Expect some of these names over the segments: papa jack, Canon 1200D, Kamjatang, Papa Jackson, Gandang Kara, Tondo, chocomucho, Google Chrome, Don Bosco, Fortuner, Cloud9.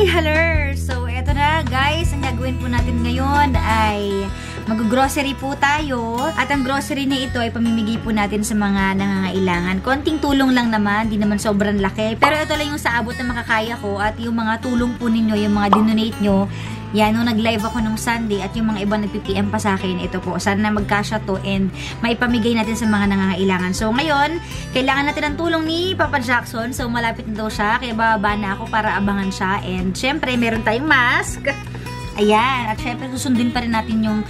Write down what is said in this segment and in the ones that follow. Hi, hello! So, eto na guys, ang gagawin po natin ngayon ay mag-grocery po tayo. At ang grocery na ito ay pamimigay po natin sa mga nangangailangan. Konting tulong lang naman, di naman sobrang laki. Pero ito lang yung sa abot na makakaya ko at yung mga tulong po ninyo, yung mga dinonate nyo. Yan, nung nag-live ako nung Sunday at yung mga iba nag-PM pa sa akin, ito po. Sana magkasya to and maipamigay natin sa mga nangangailangan. So, ngayon, kailangan natin ang tulong ni Papa Jackson. So, malapit na daw siya. Kaya bababa na ako para abangan siya. And, syempre, meron tayong mask. Ayan. At, syempre, susundin pa rin natin yung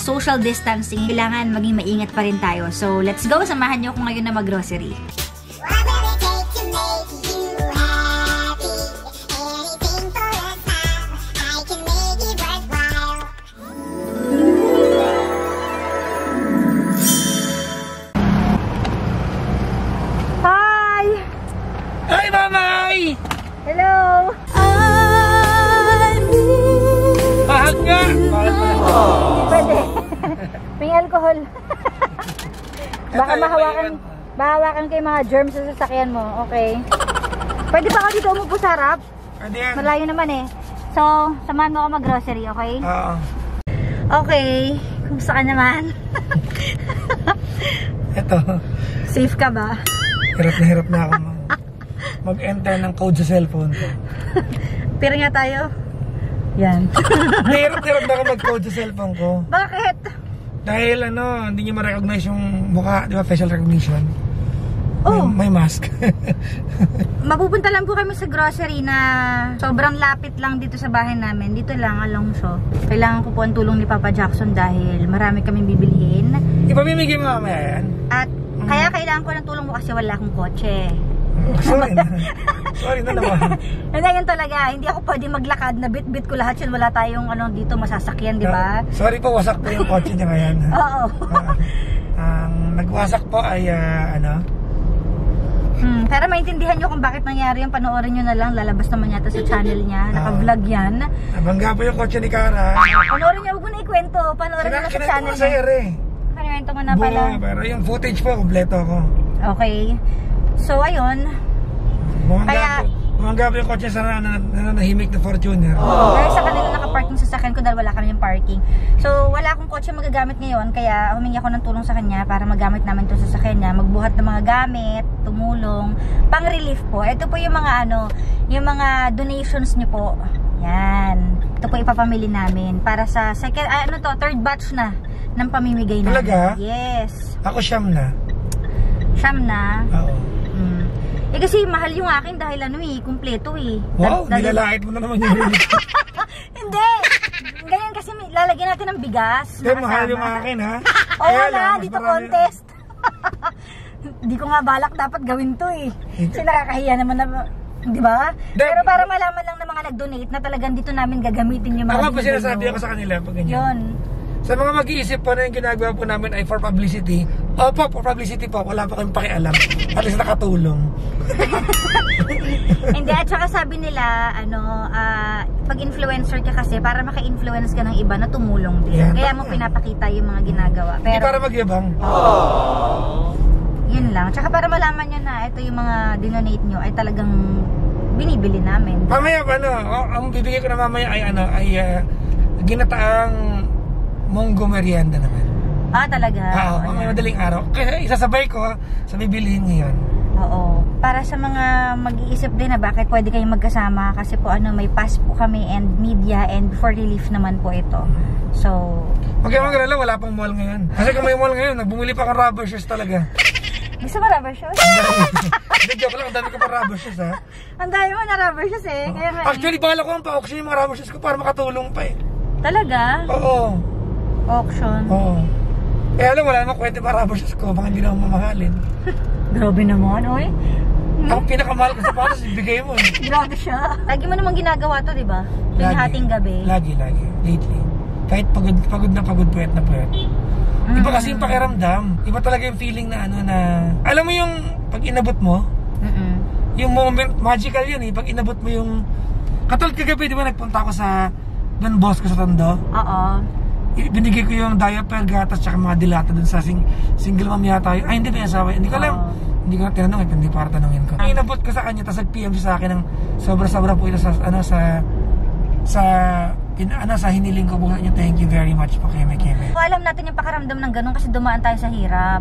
social distancing. Kailangan maging maingat pa rin tayo. So, let's go. Samahan niyo ako ngayon na mag-grocery. Hello! Pahag nga! Pwede. May alcohol. Baka mahawakan kayo mga germs sa sasakyan mo. Okay. Pwede pa ako dito umupo sa harap? Pwede yan. Malayo naman eh. So, samahan mo ako mag-grocery, okay? Oo. Okay. Kumusta ka naman? Eto. Safe ka ba? Hirap na ako mo. Mag-enter ng code sa cellphone ko. Pero nga tayo. Yan. Hirap-hirap na ako mag-code sa cellphone ko. Bakit? Dahil ano, hindi niyo ma-recognize yung mukha. Di ba, facial recognition? Oo. May mask. Mapupunta lang po kami sa grocery na sobrang lapit lang dito sa bahay namin. Dito lang, along so. Kailangan ko po ang tulong ni Papa Jackson dahil marami kaming bibilhin. Ipamimigay mo mamaya yan. At kaya kailangan ko ng tulong mo kasi wala akong kotse. Sorry na. Sorry na naman. Hindi, yun talaga. Hindi ako pwede maglakad na bit-bit ko lahat yun. Wala tayong ano dito masasakyan, di ba? Sorry po, wasak po yung kotse niya ngayon. Oo. Ang nagwasak po ay ano? Para maintindihan nyo kung bakit nangyari yung panoorin nyo na lang. Lalabas naman yata sa channel niya. Naka-vlog yan. Nabangga po yung kotse ni Cara. Panoorin nyo. Huwag ko na ikwento. Panoorin nyo sa channel niya. Kinento mo na pala. Pero yung footage po, kompleto ako. Okay. So, ayun. Bumanggap yung kotse sa nananahimik na Fortuner. Pero sa kanila nakaparking sa sakin ko dahil wala kami yung parking. So, wala akong kotse magagamit ngayon. Kaya humingi ako ng tulong sa kanya para magamit namin ito sa sakin niya. Magbuhat ng mga gamit, tumulong, pang-relief po. Ito po yung mga ano, yung mga donations niyo po. Yan. Ito po ipapamili namin. Para sa second, ano to, third batch na ng pamimigay namin. Talaga? Yes. Ako siyam na. Siyam na? Oo. Eh kasi mahal yung akin dahil ano eh, kumpleto eh. Wow, nilalait mo na naman yung ulit. Hindi! Ganyan kasi lalagyan natin ng bigas. Kaya mahal yung akin ha? Oo wala, dito contest. Hindi ko nga balak dapat gawin to eh. Kasi nakakahiya naman na, di ba? Pero para malaman lang ng mga nag-donate na talagang dito namin gagamitin yung mga dinodonate. Ako pa sinasabi ako sa kanila pag ganyan. Yun. Sa mga mag-iisip po na yung ginagawa po namin ay for publicity. Opo, for publicity po. Wala pa kayong pakialam. At least nakatulong. Hindi, at saka sabi nila, ano, pag-influencer ka kasi, para maka-influence ka ng iba na tumulong din. Yeah, kaya mo pinapakita yung mga ginagawa. Pero, hindi para mag-ibang. Yun lang. Tsaka para malaman nyo na ito yung mga dinonate nyo ay talagang binibili namin. Mamaya, ano, ang bibigay ko na mamaya ay, ano, ay ginataang munggo merienda naman. Ah, talaga? Oo, mga madaling araw. Kaya isasabay ko sa bibilihin niyo yun. Oo. Para sa mga mag-iisip din na bakit pwede kayong magkasama kasi po ano, may pass po kami and media and for relief naman po ito. So, huwag kayong mag-alala, wala pang mall ngayon. Kasi kung may mall ngayon, nagbumili pa akong rubber shoes talaga. Gusto mo rubber shoes? Hindi, joke lang. Ang dami ko pa rubber shoes, ha? Ang dami mo na rubber shoes, eh. Kaya may... Actually, bahala ko ang pa-auction yung mga rubber shoes ko para makatulong pa, eh. Talaga? Oo. Auction. Oo. Eh alam, wala naman kwente para rubber shoes ko. Baka hindi na akong mamahalin. Grabe naman, oy. Ang pinakamahal ko sa sapatos, ibigay mo. Grabe siya. Lagi mo namang ginagawa to, di ba? Yung hating gabi. Lagi, lagi. Lately. Kahit pagod na pagod, puwet na puwet. Iba kasi yung pakiramdam. Iba talaga yung feeling na ano na... Alam mo yung pag inabot mo? Yung moment, magical yun eh. Pag inabot mo yung... Katulad kagabi, di ba nagpunta ako sa... Don Bosco sa Tondo? Oo. Binigay ko yung diaper, gatas, tsaka mga dilata dun sa single mom yata. Ay, hindi, may asawa. Hindi ko alam. Hindi ko na tinanong, hindi para tanongin ko. Inabot ko sa kanya, tapos nag-PM siya sa akin ng sobra-sobra po ito sa hiniling ko po niya, thank you very much po, Keme. So, alam natin yung pakaramdam ng ganun kasi dumaan tayo sa hirap,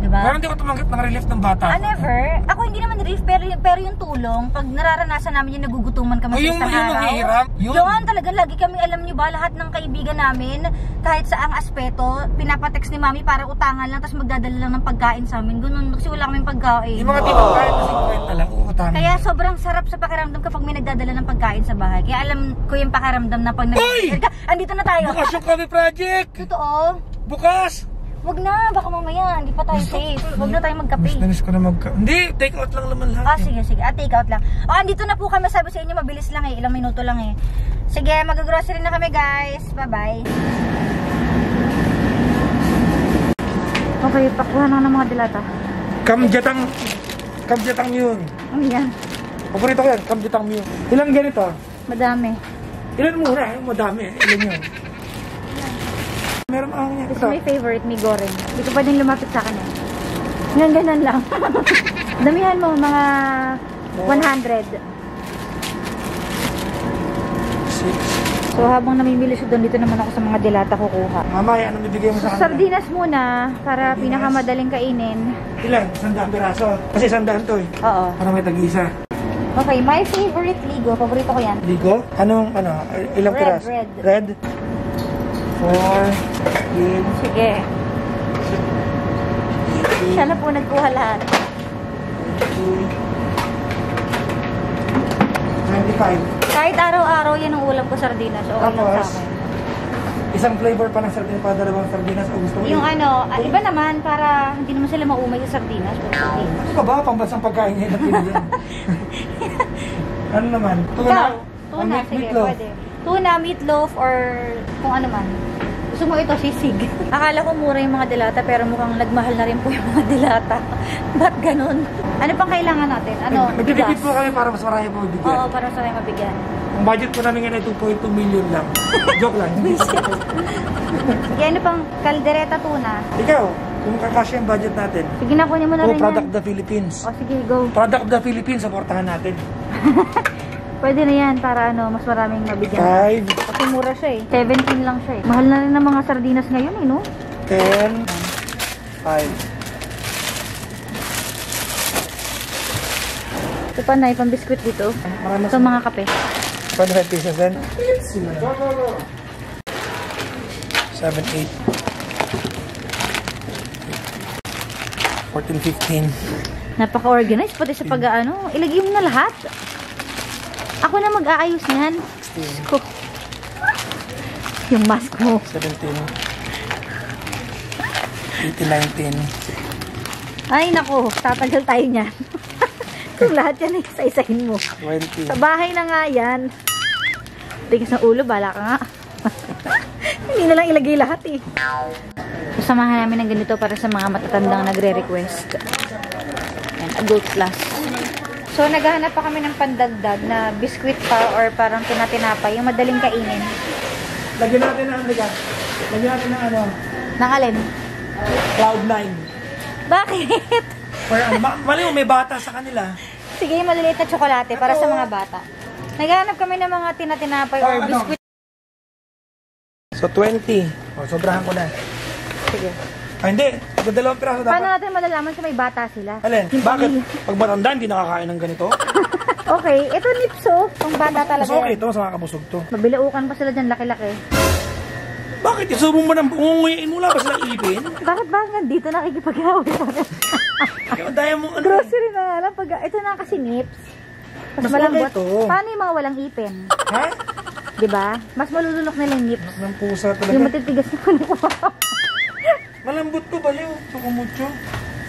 di ba? Pero hindi ko tumanggap ng relief ng bata. Never. Ako hindi naman relief, pero yung tulong, pag nararanasan namin yung nagugutuman kami sa isang araw. Yung talaga, lagi kami, alam nyo ba, lahat ng kaibigan namin, kahit saang aspeto, pinapatext ni Mami para utangan lang, tapos magdadala lang ng pagkain sa amin. Ganun, kasi wala kaming pagkain. Yung mga tipong kahit kasi kwenta lang, utangan. Kaya sobrang sarap sa pakiramdam kapag may nagdadala ng pagkain sa bahay. Kaya alam ko yung pakiramdam na pag Uy! Andito na tayo. Bukas yung Kami Project! Totoo? Bukas! Wag na, baka mamaya, hindi pa tayo safe. Wag na tayo magkape. Mas ko na magkape. Hindi, take out lang naman lahat. Sige, sige. Take out lang. Andito na po kami. Sabi sa inyo, mabilis lang eh. Ilang minuto lang eh. Sige, mag-grocery na kami guys. Bye-bye. Okay, pakuha na ng mga dilata. Kamjatang. Kamjatang yun. Ano yan? Paborito ko yan, kamjatang yun. Ilang ganito? Madami. Ilan mura? Madami. Ilan yun? Meron akong ito. May favorite, may goreng. Hindi ko pa din lumapit sa akin eh. Ngayon, ganun lang. Damihan mo, mga 100. So, habang namimili siya doon, dito naman ako sa mga dilata kukuha. Mamaya, anong bibigay mo sa akin? Sardinas muna, para pinakamadaling kainin. Ilan? 100 piraso? Kasi 100 to eh. Oo. Parang may tag-isa. Okay, my favorite ligo. Paborito ko yan. Ligo? Anong, ano? Ilang piras? Red? 4, 8. Sige. Siya na po nagkuha lahat. 95. Kahit araw-araw, yan ang ulam ko, sardinas. Okay lang sa akin. Isang flavor pa ng sardinas, pa dalawang sardinas. Yung ano, iba naman, para hindi naman sila maumay sa sardinas. Ano ka ba? Pambansang pagkain niya na pinigyan. Ano naman? Tuna, sige, pwede. Tuna, meatloaf, or kung ano man. Gusto mo ito, sisig. Akala ko mura yung mga dilata, pero mukhang nagmahal na rin po yung mga dilata. Ba't ganun? Ano pang kailangan natin? Ano? Magdidikit po kami para mas marami mabigyan. Oo, para mas marami mabigyan. Ang budget po namin yan ay 2.2 million lang. Joke lang. Sige, ano pang kaldereta tuna? Ikaw, kung kakasya yung budget natin. Sige, nakunin mo na rin yan. O, Product of the Philippines. O, sige, go. Product of the Philippines, supportahan natin. Pwede na yan para ano, mas maraming mabigyan. 5. Kasi mura siya eh. 17 lang siya eh. Mahal na rin ang mga sardinas ngayon eh, no? 10. 5. Ito pa na, pambiskwit dito. Ito mga kape. 25 pesos din. 7, 8. 14, 15. Napaka-organized pati sa pag-ano. Ilagay mo na lahat. Ako na mag-aayos niyan. 16. Yung mask mo. 17. 18, 19. Ay, naku. Tatagal tayo niyan. Kung lahat yan, isa-isahin mo. 20. Sa bahay na nga yan. Tigas ng ulo, bala ka nga. Hindi na lang ilagay lahat eh. Samahan namin ng ganito para sa mga matatandang nagre-request. Yan, adult class. So, naghahanap pa kami ng pandagdag na biskwit pa or parang tinatinapay, yung madaling kainin. Lagyan natin na, Andika. Lagyan natin na ano? Nang alin? Cloud9. Bakit? Mali mo, may bata sa kanila. Sige, maliliit na tsokolate para sa mga bata. Naghahanap kami ng mga tinatinapay or biskwit. So, 20. O, sobrahan ko na. Sige. Ay, hindi. Dalawang piraso dapat. Paano natin malalaman kung may bata sila? Alin? Bakit? Pag matanda, hindi nakakain ng ganito? Okay. Ito, nipso. Pang bata talaga. Okay, ito. Masama kabusog to. Mabilaukan pa sila dyan, laki-laki. Bakit? Isubong mo ng bungunguyain mo lang pa silang ipin? Bakit ba? Nandito nakikipag-away pa rin. Kaya mo, ano? Grocery na alam. Ito na kasi nips. Mas malambot. Paano yung mga walang ipin? Ha? Diba? Mas malulunok nila yung nips. Mas ng pusa talaga. Yung matitigas na malambot ko ba yung chocomucho?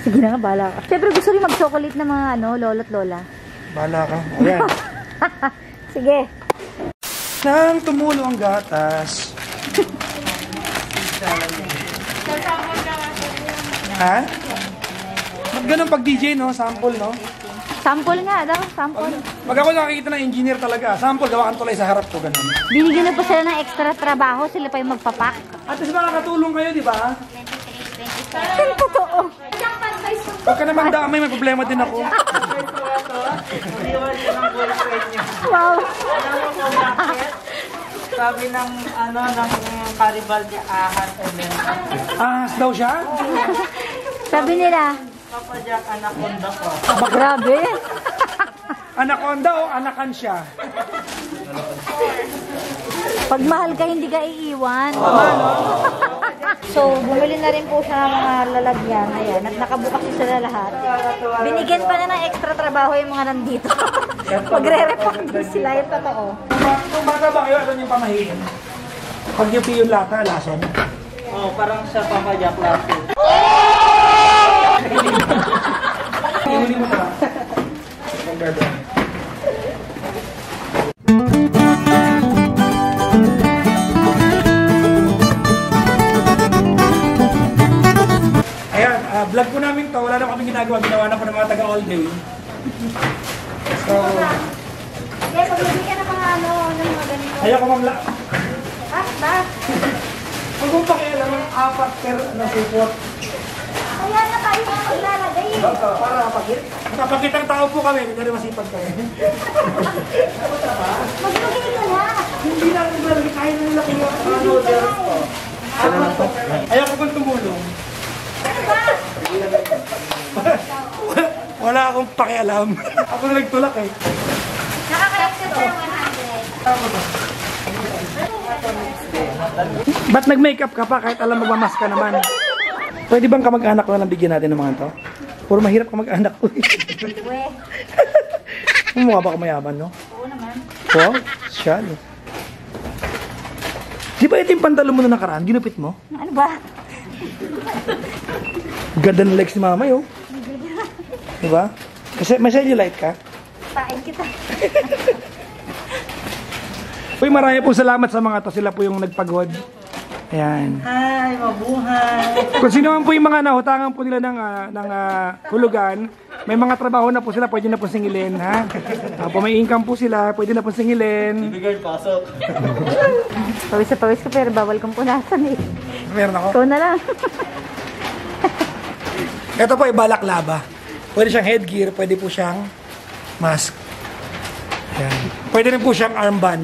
Sige na nga, bahala ka. Siyempre gusto rin mag-chocolate ng mga ano, lolo't lola. Bahala ka. Ayan. Sige. Nang tumulo ang gatas. Ha? Ba't ganun pag DJ, no? Sample, no? Sample nga daw, sample. Pag ako nakikita ng engineer talaga, sample, gawakan tulay sa harap ko, ganun. Binigyan na pa sila ng extra trabaho, sila pa yung magpapak. At least makakatulong kayo, di ba? Totoo. Huwag ka namang damay, may problema din ako. Wow! Sabi ng, ano, ng karibal niya, ahas o meron. Ahas daw siya? Sabi nila, Papa Jack, anaconda ko. Aba, grabe! Anaconda o anakan siya? Pag mahal ka, hindi ka iiwan. So, bumili na rin po siya ng mga lalagyan. Ayan, at nakabukas siya na lahat. Binigyan pa na ng extra trabaho yung mga nandito. Magre-repack din sila, yung totoo. Kung bata ba kayo, ano yung pamahiin? Pag yung piyon lata, lason? Oo, parang sa Papa Jack lason. Hindi mo pa. Vlog po namin to, wala na kami ginagawa, ginawa na po ng mga taga all day. So... Yes, pag-ibig ka na mga ano, mga ganito. Ayoko mamla. Ah, ba? Huwag mong pakialam ng apat per na support. Kaya na tayo na maglalagay. Para kapagit. Kapagit ang tao po kami, hindi na masipag kayo. Maglagay ko na. Hindi na ako maglagay, kahit na laki ng mga noodles ko. Ayoko kong tumulong. Wala akong pakialam. Ako na nagtulak eh. Nakakalaksin sir, 100. Ba't nag-makeup ka pa kahit alam magmamask ka naman? Pwede bang kamag-anak na lang bigyan natin ng mga to? Puro mahirap kamag-anak ko eh. Mukha ba kamayaman, no? Oo naman. Oo? Siya. Di ba ito yung pantalo mo na nakaraan? Ginupit mo? Ano ba? Ganda ng legs ni mama yun. Diba? Kasi may cellulite ka? Pain kita. Uy, marami po salamat sa mga to. Sila po yung nagpagod. Ayan. Hi, mabuhay. Kung sino man po yung mga nahutangan po nila ng hulugan, may mga trabaho na po sila, pwede na po singilin, ha? Kung may income po sila, pwede na po singilin. Ibigay, pasok. Pawis na pawis ka, pero bawal kang punasan eh. Meron ako? Ikaw na lang. Ito po ay balaklava. Pwede siyang headgear, pwede po siyang mask. Ayan. Pwede rin po siyang armband.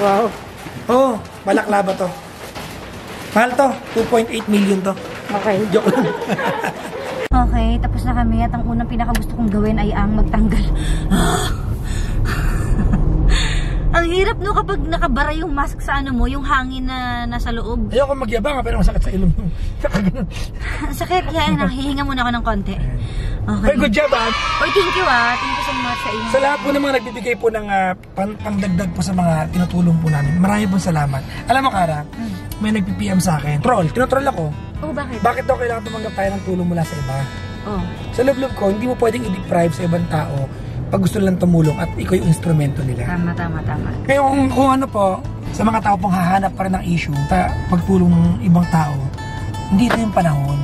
Wow. Oo, balaklava to. Mahal to, 2.8 million to. Okay. Joke lang. Okay, tapos na kami at ang unang pinakagusto kong gawin ay ang magtanggal. Ang hirap no kapag nakabara yung mask sa ano mo, yung hangin na nasa loob. Ayoko magyabang pero masakit sa ilong. Sakit kaya nahihinga muna ako ng konti. Okay. Hey, good job ah. Oy, thank you ah. Thank you so much sa inyo. Sa lahat po ng mga nagbibigay po ng pangdagdag po sa mga tinutulong po namin. Marami pong salamat. Alam mo Kara, may nagpi-PM sa akin. Troll, tinotroll ako. Oh, bakit? Bakit daw kailangan tumanggap tayo ng tulong mula sa iba? Oh. Sa loob-loob ko, hindi mo pwedeng i-deprive sa ibang tao. Pag gusto lang tumulong at ikaw yung instrumento nila. Tama. Kaya kung ano po, sa mga tao pong hahanap pa rin ng issue, pagtulong ng ibang tao, hindi ito yung panahon.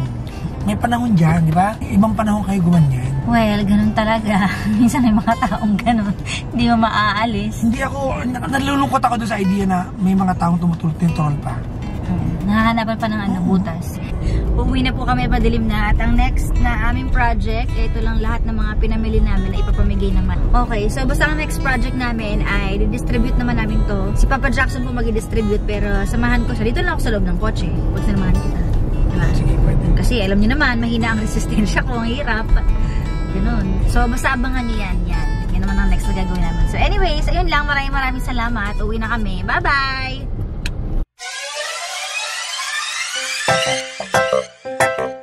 May panahon dyan, di ba? Ibang panahon kayo gumanyan. Well, ganun talaga. Minsan may mga taong ganun. Hindi mo maaalis. Hindi ako, nalulungkot ako doon sa idea na may mga taong tumutulong tintrol pa. Nahahanapan pa ng butas. Umuwi na po kami, padilim na. At ang next na aming project, ito lang lahat ng mga pinamili namin na ipapamigay naman. Okay, so basta ang next project namin ay didistribute naman namin to. Si Papa Jackson po mag-distribute pero samahan ko siya. Dito lang ako sa loob ng kotse. Huwag sinamahan kita. Diba? Sige, pwede. Kasi alam nyo naman, mahina ang resistensya ko. Ang hirap. Ganun. So basta abangan nyo yan. Yan naman ang next na gagawin naman. So anyways, ayun lang. Maraming salamat. Uwi na kami. Bye-bye! Thank you.